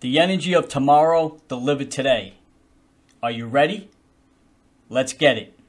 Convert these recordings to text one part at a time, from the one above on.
The energy of tomorrow delivered today. Are you ready? Let's get it.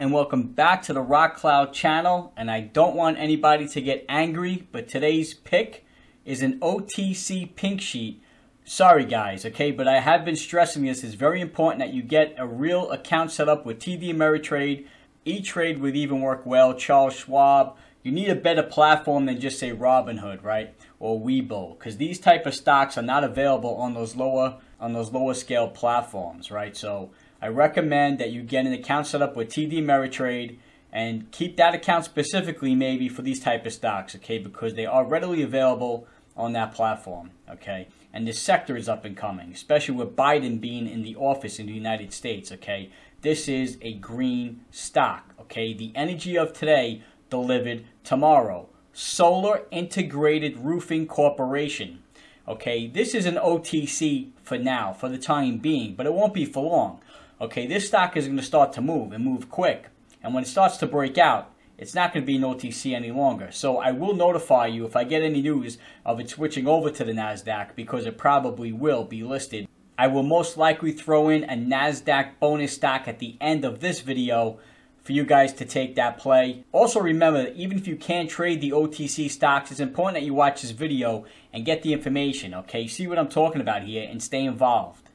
And welcome back to the Rock Cloud Channel. And I don't want anybody to get angry, but today's pick is an OTC pink sheet. Sorry guys, okay, but I have been stressing this. It's very important that you get a real account set up with TD Ameritrade. E-Trade would even work well, Charles Schwab. You need a better platform than just say Robinhood, right? Or WeBull, because these type of stocks are not available on those lower scale platforms, right? So I recommend that you get an account set up with TD Ameritrade and keep that account specifically maybe for these type of stocks, okay, because they are readily available on that platform, okay? And this sector is up and coming, especially with Biden being in the office in the United States, okay? This is a green stock, okay? The energy of today delivered tomorrow. Solar Integrated Roofing Corporation, okay? This is an OTC for now, for the time being, but it won't be for long, okay? This stock is going to start to move and move quick. And when it starts to break out, it's not going to be an OTC any longer. So I will notify you if I get any news of it switching over to the NASDAQ, because it probably will be listed. I will most likely throw in a NASDAQ bonus stock at the end of this video for you guys to take that play. Also remember that even if you can't trade the OTC stocks, it's important that you watch this video and get the information, okay? See what I'm talking about here and stay involved.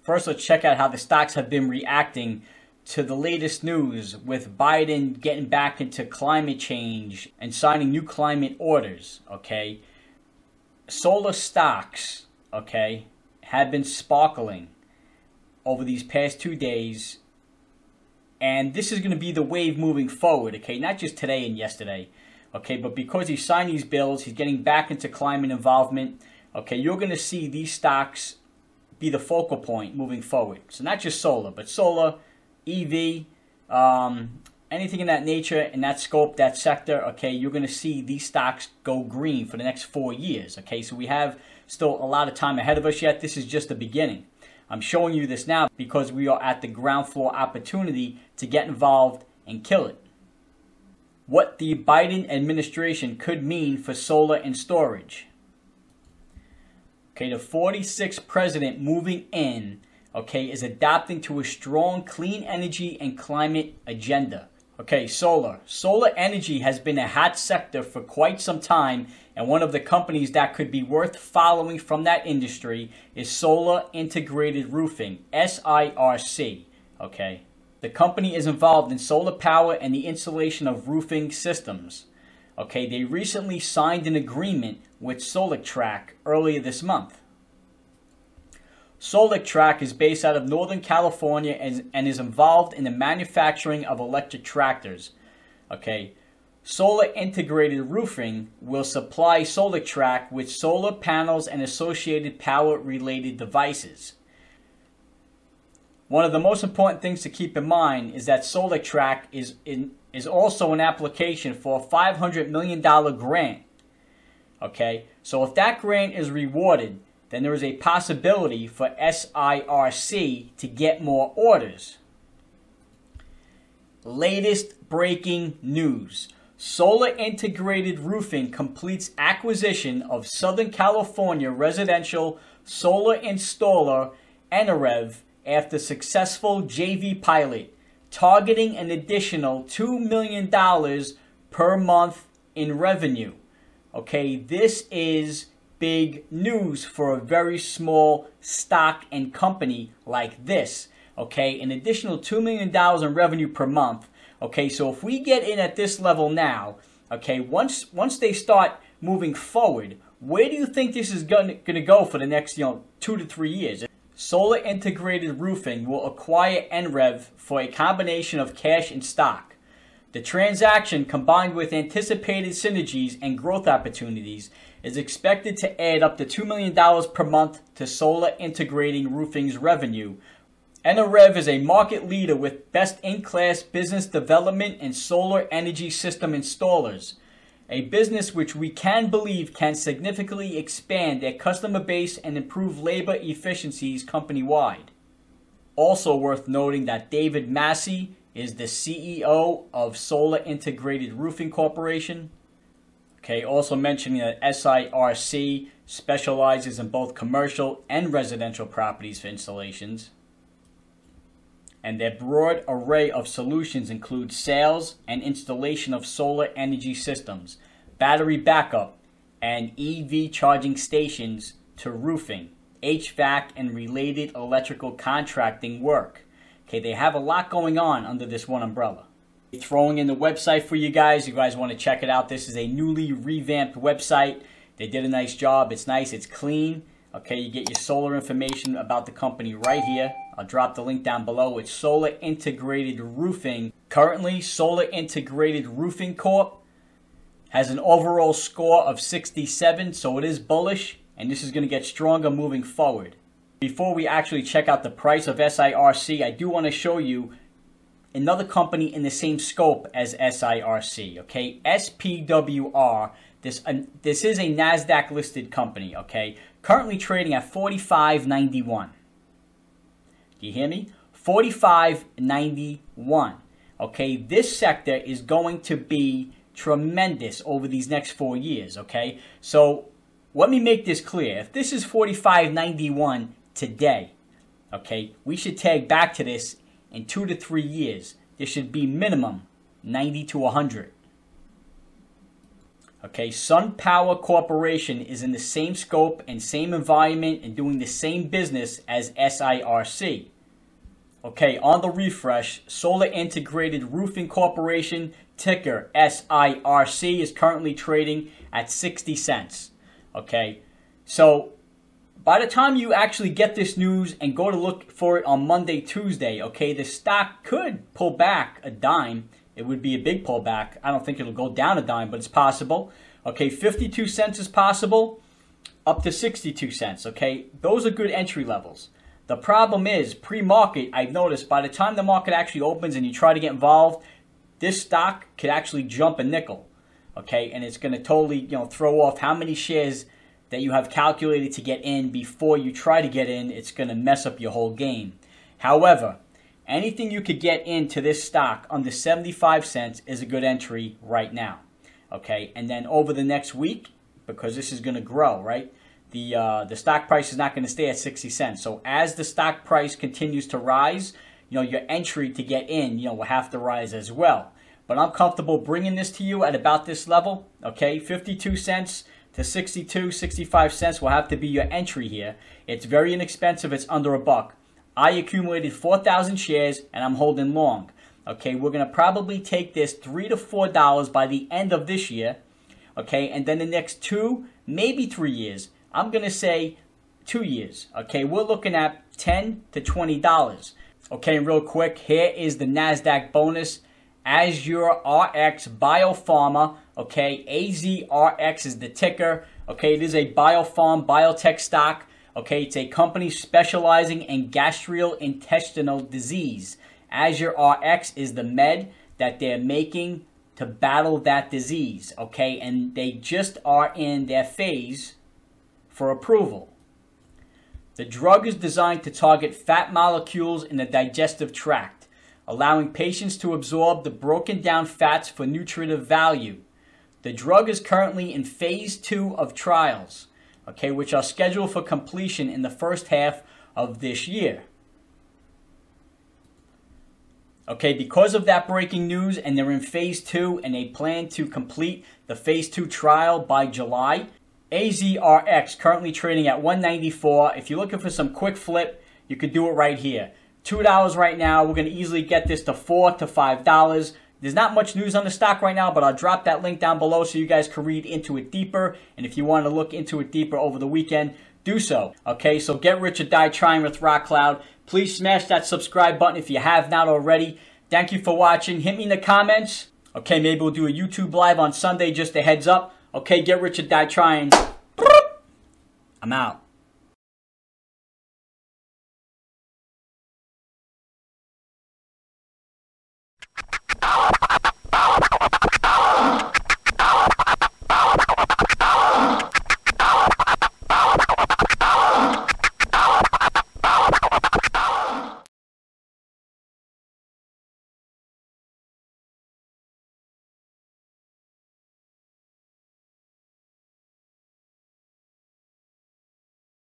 First, let's check out how the stocks have been reacting to the latest news with Biden getting back into climate change and signing new climate orders, okay? Solar stocks, okay, have been sparkling over these past 2 days. And this is going to be the wave moving forward, okay? Not just today and yesterday, okay? But because he signed these bills, he's getting back into climate involvement, okay? You're going to see these stocks be the focal point moving forward. So not just solar, but solar, EV, anything in that nature, in that scope, that sector, okay, you're going to see these stocks go green for the next 4 years, okay? So we have still a lot of time ahead of us yet. This is just the beginning. I'm showing you this now because we are at the ground floor opportunity to get involved and kill it. What the Biden administration could mean for solar and storage. Okay, the 46th president moving in, okay, is adapting to a strong clean energy and climate agenda. Okay, solar. Solar energy has been a hot sector for quite some time, and one of the companies that could be worth following from that industry is Solar Integrated Roofing, SIRC, okay? The company is involved in solar power and the installation of roofing systems. Okay, they recently signed an agreement with SolarTrack earlier this month. SolarTrack is based out of Northern California and is involved in the manufacturing of electric tractors. Okay, Solar Integrated Roofing will supply SolarTrack with solar panels and associated power-related devices. One of the most important things to keep in mind is that SolarTrack is also an application for a $500 million grant. Okay, so if that grant is rewarded, then there is a possibility for SIRC to get more orders. Latest breaking news. Solar Integrated Roofing completes acquisition of Southern California residential solar installer Enerev after successful JV pilot, targeting an additional $2 million per month in revenue. Okay, this is big news for a very small stock and company like this, okay? An additional $2 million in revenue per month, okay? So if we get in at this level now, okay, once they start moving forward, where do you think this is going to go for the next, 2 to 3 years? Solar Integrated Roofing will acquire Enerev for a combination of cash and stock. The transaction, combined with anticipated synergies and growth opportunities, is expected to add up to $2 million per month to Solar Integrating Roofing's revenue. Enerev is a market leader with best-in-class business development and solar energy system installers, a business which we can believe can significantly expand their customer base and improve labor efficiencies company-wide. Also worth noting that David Massey, is the CEO of Solar Integrated Roofing Corporation. Okay, also mentioning that SIRC specializes in both commercial and residential properties for installations. And their broad array of solutions includes sales and installation of solar energy systems, battery backup, and EV charging stations to roofing, HVAC, and related electrical contracting work. Okay, they have a lot going on under this one umbrella. Throwing in the website for you guys want to check it out. This is a newly revamped website. They did a nice job. It's nice, it's clean. Okay, you get your solar information about the company right here. I'll drop the link down below. It's Solar Integrated Roofing. Currently, Solar Integrated Roofing Corp has an overall score of 67, so it is bullish, and this is going to get stronger moving forward. Before we actually check out the price of SIRC, I do want to show you another company in the same scope as SIRC, okay? SPWR, this is a NASDAQ-listed company, okay? Currently trading at $45.91. Do you hear me? $45.91, okay? This sector is going to be tremendous over these next 4 years, okay? So let me make this clear. If this is $45.91 today, okay, we should tag back to this. In 2 to 3 years, there should be minimum 90 to 100. Okay, Sun Power Corporation is in the same scope and same environment and doing the same business as SIRC. Okay, on the refresh, Solar Integrated Roofing Corporation, ticker SIRC, is currently trading at 60 cents. Okay, so by the time you actually get this news and go to look for it on Monday, Tuesday, okay, the stock could pull back a dime. It would be a big pullback. I don't think it'll go down a dime, but it's possible. Okay, 52 cents is possible, up to 62 cents, okay? Those are good entry levels. The problem is, pre-market, I've noticed by the time the market actually opens and you try to get involved, this stock could actually jump a nickel, okay? And it's going to totally, you know, throw off how many shares that you have calculated to get in before you try to get in. It's going to mess up your whole game. However, anything you could get into this stock under 75 cents is a good entry right now. Okay, and then over the next week, because this is going to grow, right? The stock price is not going to stay at 60 cents. So as the stock price continues to rise, you know, your entry to get in, you know, will have to rise as well. But I'm comfortable bringing this to you at about this level. Okay, 52 cents. To 62, 65 cents will have to be your entry here. It's very inexpensive. It's under a buck. I accumulated 4,000 shares, and I'm holding long. Okay, we're going to probably take this $3 to $4 by the end of this year. Okay, and then the next 2, maybe 3 years. I'm going to say 2 years. Okay, we're looking at $10 to $20. Okay, real quick, here is the NASDAQ bonus. Azure RX BioPharma, okay, AZRX is the ticker, okay, it is a biopharm, biotech stock, okay, it's a company specializing in gastrointestinal disease. Azure RX is the med that they're making to battle that disease, okay, and they just are in their phase for approval. The drug is designed to target fat molecules in the digestive tract, allowing patients to absorb the broken down fats for nutritive value. The drug is currently in phase 2 of trials, okay, which are scheduled for completion in the first half of this year. Okay, because of that breaking news and they're in phase 2 and they plan to complete the phase 2 trial by July, AZRX currently trading at $194. If you're looking for some quick flip, you could do it right here. $2 right now. We're going to easily get this to $4 to $5. There's not much news on the stock right now, but I'll drop that link down below so you guys can read into it deeper. And if you want to look into it deeper over the weekend, do so. Okay, so get rich or die trying with Rock Cloud. Please smash that subscribe button if you have not already. Thank you for watching. Hit me in the comments. Okay, maybe we'll do a YouTube live on Sunday, just a heads up. Okay, get rich or die trying. I'm out.